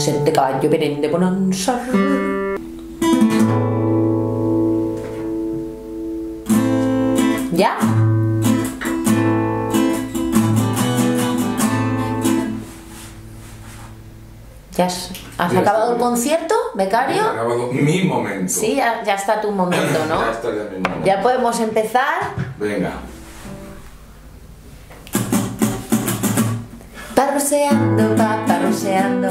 Sente caballo perenne por ansar. ¿Ya? Ya has acabado el concierto, becario. He acabado mi momento. Sí, ya está tu momento, ¿no? Ya está ya mi momento. Ya podemos empezar. Venga. Parroseando, va parroseando,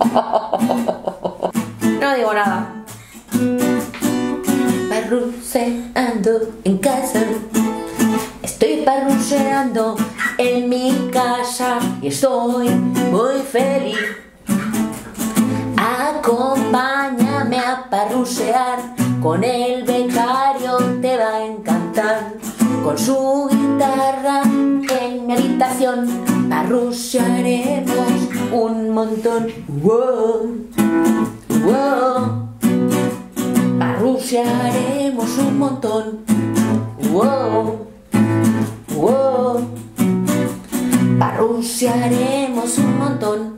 oh, no digo nada. Parroseando en casa. Estoy parroseando en mi casa y estoy muy feliz. Acompáñame a parrusear, con el becario te va a encantar. Con su guitarra en mi habitación parrusearemos un montón. Wow, wow. Parrusearemos un montón. Wow, wow. Parrusearemos un montón.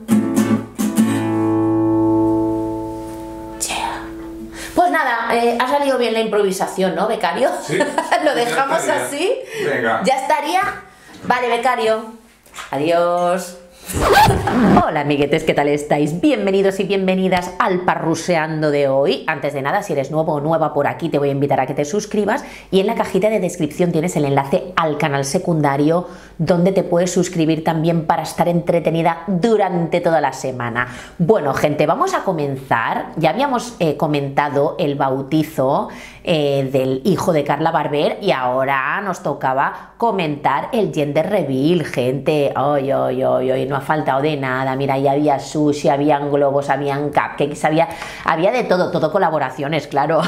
Yeah. Pues nada, ha salido bien la improvisación, ¿no, becario? Sí. Lo dejamos así. Venga. Ya estaría. Vale, becario. Adiós. Hola amiguetes, ¿qué tal estáis? Bienvenidos y bienvenidas al parruseando de hoy. Antes de nada, si eres nuevo o nueva por aquí, te voy a invitar a que te suscribas, y en la cajita de descripción tienes el enlace al canal secundario donde te puedes suscribir también para estar entretenida durante toda la semana. Bueno gente, vamos a comenzar. Ya habíamos comentado el bautizo del hijo de Carla Barber, y ahora nos tocaba comentar el gender reveal, gente. Ay, ay, ay, ay, no ha faltado de nada. Mira, ya había sushi, habían globos, habían cupcakes, había de todo, todo colaboraciones, claro.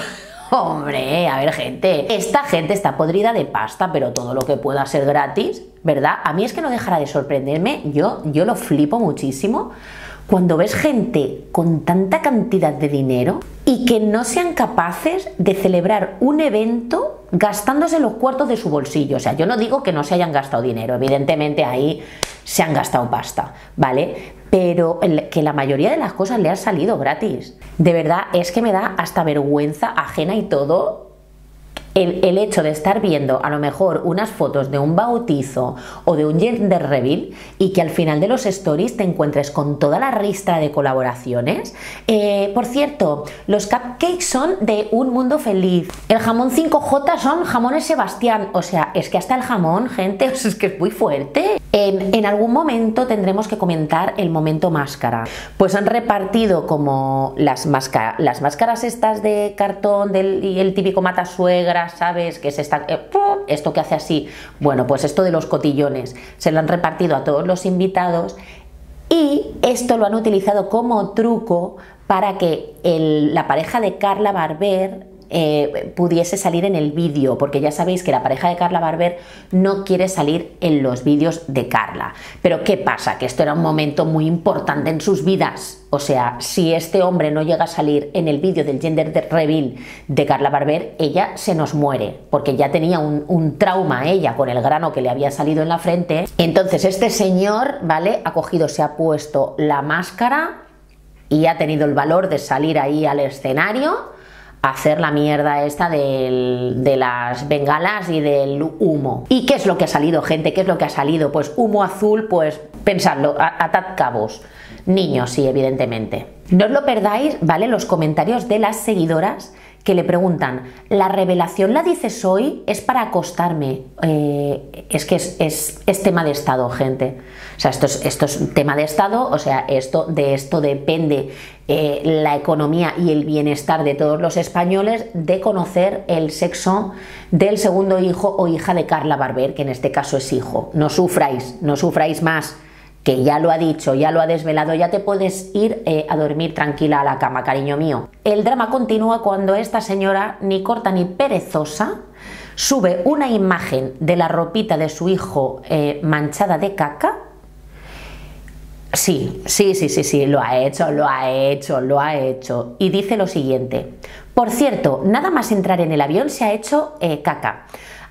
Hombre, a ver gente, esta gente está podrida de pasta, pero todo lo que pueda ser gratis, ¿verdad? A mí es que no dejará de sorprenderme, yo lo flipo muchísimo cuando ves gente con tanta cantidad de dinero y que no sean capaces de celebrar un evento gastándose los cuartos de su bolsillo. O sea, yo no digo que no se hayan gastado dinero, evidentemente ahí se han gastado pasta, ¿vale? Pero que la mayoría de las cosas le han salido gratis. De verdad, es que me da hasta vergüenza ajena y todo. El hecho de estar viendo a lo mejor unas fotos de un bautizo o de un gender reveal y que al final de los stories te encuentres con toda la ristra de colaboraciones. Por cierto, los cupcakes son de Un Mundo Feliz, el jamón 5J son Jamones Sebastián. O sea, es que hasta el jamón, gente, es que es muy fuerte. En algún momento tendremos que comentar el momento máscara. Pues han repartido como las máscaras estas de cartón y el típico matasuegra, ¿sabes? Que es esto que hace así. Bueno, pues esto de los cotillones se lo han repartido a todos los invitados, y esto lo han utilizado como truco para que la pareja de Carla Barber pudiese salir en el vídeo, porque ya sabéis que la pareja de Carla Barber no quiere salir en los vídeos de Carla. Pero ¿qué pasa? Que esto era un momento muy importante en sus vidas. O sea, si este hombre no llega a salir en el vídeo del gender reveal de Carla Barber, ella se nos muere, porque ya tenía un trauma ella con el grano que le había salido en la frente. Entonces este señor, ¿vale?, ha cogido, se ha puesto la máscara y ha tenido el valor de salir ahí al escenario, hacer la mierda esta de las bengalas y del humo. ¿Y qué es lo que ha salido, gente? ¿Qué es lo que ha salido? Pues humo azul, pues pensadlo, atad cabos. Niños, sí, evidentemente. No os lo perdáis, ¿vale? Los comentarios de las seguidoras que le preguntan, ¿la revelación la dices hoy? Es para acostarme. Es que es tema de estado, gente. O sea, esto es tema de estado, o sea, de esto depende la economía y el bienestar de todos los españoles, de conocer el sexo del segundo hijo o hija de Carla Barber, que en este caso es hijo. No sufráis, no sufráis más, que ya lo ha dicho, ya lo ha desvelado, ya te puedes ir a dormir tranquila a la cama, cariño mío. El drama continúa cuando esta señora, ni corta ni perezosa, sube una imagen de la ropita de su hijo manchada de caca. Sí, lo ha hecho. Y dice lo siguiente: por cierto, nada más entrar en el avión se ha hecho caca.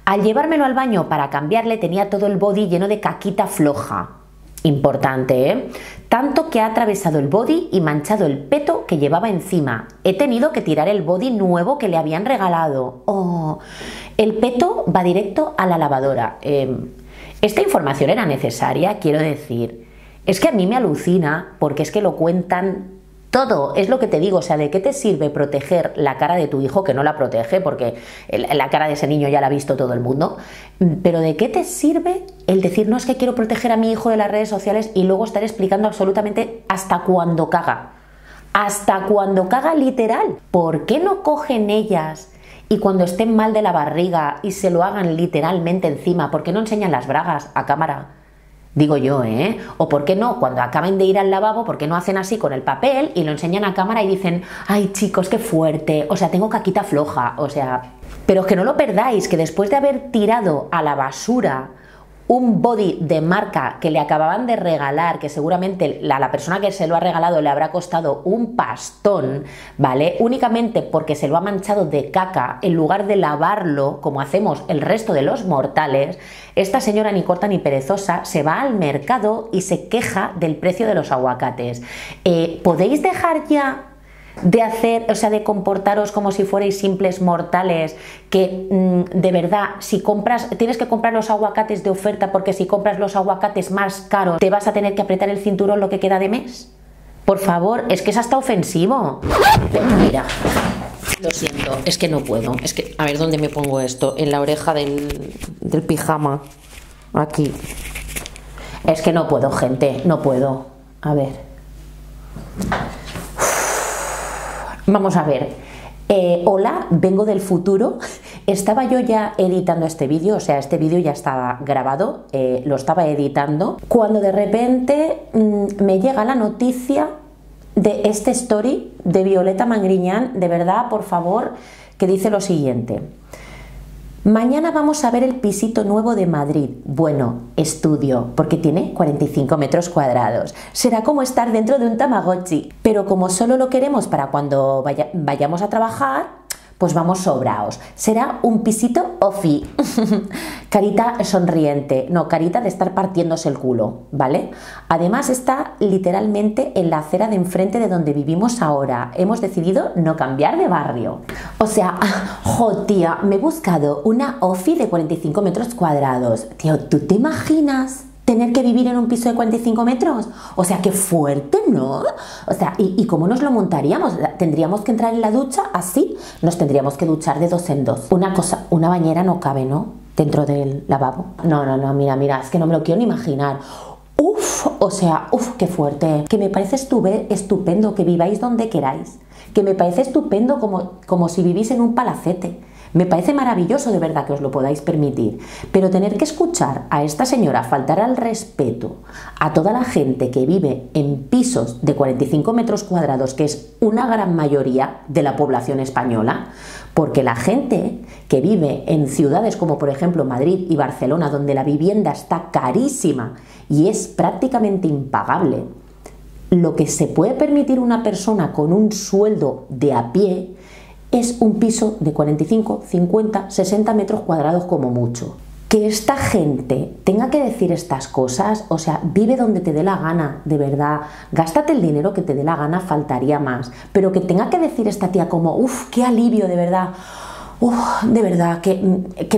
Al llevármelo al baño para cambiarle tenía todo el body lleno de caquita floja. Importante, ¿eh? Tanto que ha atravesado el body y manchado el peto que llevaba encima. He tenido que tirar el body nuevo que le habían regalado. Oh, el peto va directo a la lavadora. Esta información era necesaria, quiero decir. Es que a mí me alucina porque es que lo cuentan todo. Es lo que te digo, o sea, ¿de qué te sirve proteger la cara de tu hijo que no la protege? Porque la cara de ese niño ya la ha visto todo el mundo. Pero ¿de qué te sirve el decir, no, es que quiero proteger a mi hijo de las redes sociales y luego estar explicando absolutamente hasta cuándo caga? Hasta cuándo caga literal. ¿Por qué no cogen ellas? Y cuando estén mal de la barriga y se lo hagan literalmente encima, ¿por qué no enseñan las bragas a cámara? Digo yo, ¿eh? O ¿por qué no? Cuando acaben de ir al lavabo, ¿por qué no hacen así con el papel y lo enseñan a cámara y dicen, ay chicos, qué fuerte, o sea, tengo caquita floja, o sea... Pero que no lo perdáis, que después de haber tirado a la basura un body de marca que le acababan de regalar, que seguramente la persona que se lo ha regalado le habrá costado un pastón, ¿vale? Únicamente porque se lo ha manchado de caca, en lugar de lavarlo, como hacemos el resto de los mortales, esta señora ni corta ni perezosa se va al mercado y se queja del precio de los aguacates. ¿Podéis dejar ya de hacer, o sea, de comportaros como si fuerais simples mortales, que de verdad, si compras, tienes que comprar los aguacates de oferta porque si compras los aguacates más caros te vas a tener que apretar el cinturón lo que queda de mes? Por favor, es que es hasta ofensivo. Mira, lo siento, es que no puedo, es que, a ver, ¿dónde me pongo esto? En la oreja del pijama, aquí. Es que no puedo, gente, no puedo. A ver... Vamos a ver, hola, vengo del futuro, estaba yo ya editando este vídeo, o sea, este vídeo ya estaba grabado, lo estaba editando, cuando de repente me llega la noticia de este story de Violeta Mangriñán, de verdad, por favor, que dice lo siguiente: mañana vamos a ver el pisito nuevo de Madrid. Bueno, estudio, porque tiene 45 metros cuadrados. Será como estar dentro de un Tamagotchi. Pero como solo lo queremos para cuando vayamos a trabajar, pues vamos sobraos. Será un pisito ofi. Carita sonriente. No, carita de estar partiéndose el culo, ¿vale? Además está literalmente en la acera de enfrente de donde vivimos ahora. Hemos decidido no cambiar de barrio. O sea, jo, tía, me he buscado una ofi de 45 metros cuadrados. Tío, ¿tú te imaginas tener que vivir en un piso de 45 metros? O sea, qué fuerte, ¿no? O sea, ¿y cómo nos lo montaríamos? ¿Tendríamos que entrar en la ducha así? Nos tendríamos que duchar de dos en dos. Una cosa, una bañera no cabe, ¿no? Dentro del lavabo. No, no, no, mira, mira, es que no me lo quiero ni imaginar. Uf, o sea, uf, qué fuerte. Que me parece estupendo que viváis donde queráis. Que me parece estupendo como si vivís en un palacete. Me parece maravilloso, de verdad, que os lo podáis permitir, pero tener que escuchar a esta señora faltar al respeto a toda la gente que vive en pisos de 45 metros cuadrados, que es una gran mayoría de la población española, porque la gente que vive en ciudades como por ejemplo Madrid y Barcelona, donde la vivienda está carísima y es prácticamente impagable, lo que se puede permitir una persona con un sueldo de a pie es un piso de 45, 50, 60 metros cuadrados como mucho. Que esta gente tenga que decir estas cosas, o sea, vive donde te dé la gana, de verdad, gástate el dinero que te dé la gana, faltaría más, pero que tenga que decir esta tía como, uff, qué alivio, de verdad. Uf, de verdad, que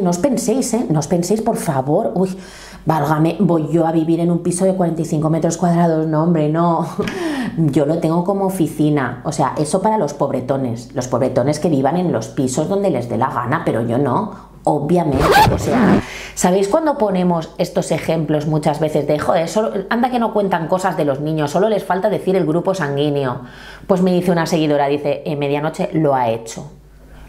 no os penséis, ¿eh? No os penséis, por favor. Uy, válgame, voy yo a vivir en un piso de 45 metros cuadrados. No, hombre, no. Yo lo tengo como oficina. O sea, eso para los pobretones. Los pobretones que vivan en los pisos donde les dé la gana, pero yo no. Obviamente, o sea, ¿sabéis cuando ponemos estos ejemplos muchas veces de, joder, solo, anda que no cuentan cosas de los niños, solo les falta decir el grupo sanguíneo? Pues me dice una seguidora, dice, en medianoche lo ha hecho.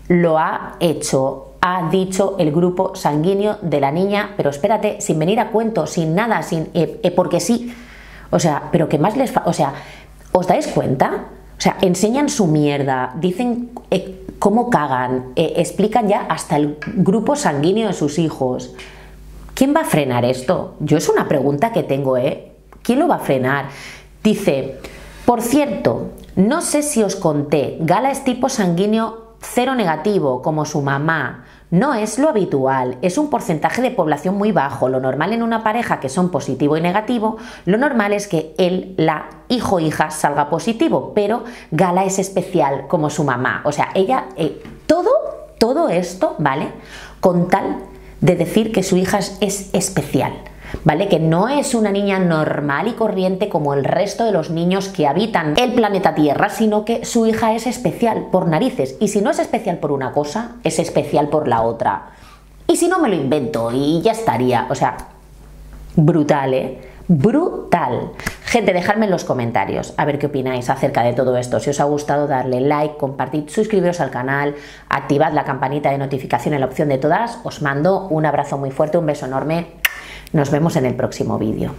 Lo ha hecho, ha dicho el grupo sanguíneo de la niña, pero espérate, sin venir a cuento, sin nada, sin porque sí. O sea, pero que más les... O sea, ¿os dais cuenta? O sea, enseñan su mierda, dicen cómo cagan, explican ya hasta el grupo sanguíneo de sus hijos. ¿Quién va a frenar esto? Yo es una pregunta que tengo, ¿eh? ¿Quién lo va a frenar? Dice, por cierto, no sé si os conté, Gala es tipo sanguíneo cero negativo, como su mamá. No es lo habitual, es un porcentaje de población muy bajo. Lo normal en una pareja que son positivo y negativo, lo normal es que él, la hijo o hija salga positivo, pero Gala es especial como su mamá. O sea, ella, todo esto, ¿vale? Con tal de decir que su hija es especial, ¿vale? Que no es una niña normal y corriente como el resto de los niños que habitan el planeta Tierra, sino que su hija es especial por narices. Y si no es especial por una cosa, es especial por la otra. Y si no, me lo invento y ya estaría. O sea, brutal, ¿eh? Brutal. Gente, dejadme en los comentarios a ver qué opináis acerca de todo esto. Si os ha gustado, darle like, compartid, suscribiros al canal, activad la campanita de notificación en la opción de todas. Os mando un abrazo muy fuerte, un beso enorme. Nos vemos en el próximo vídeo.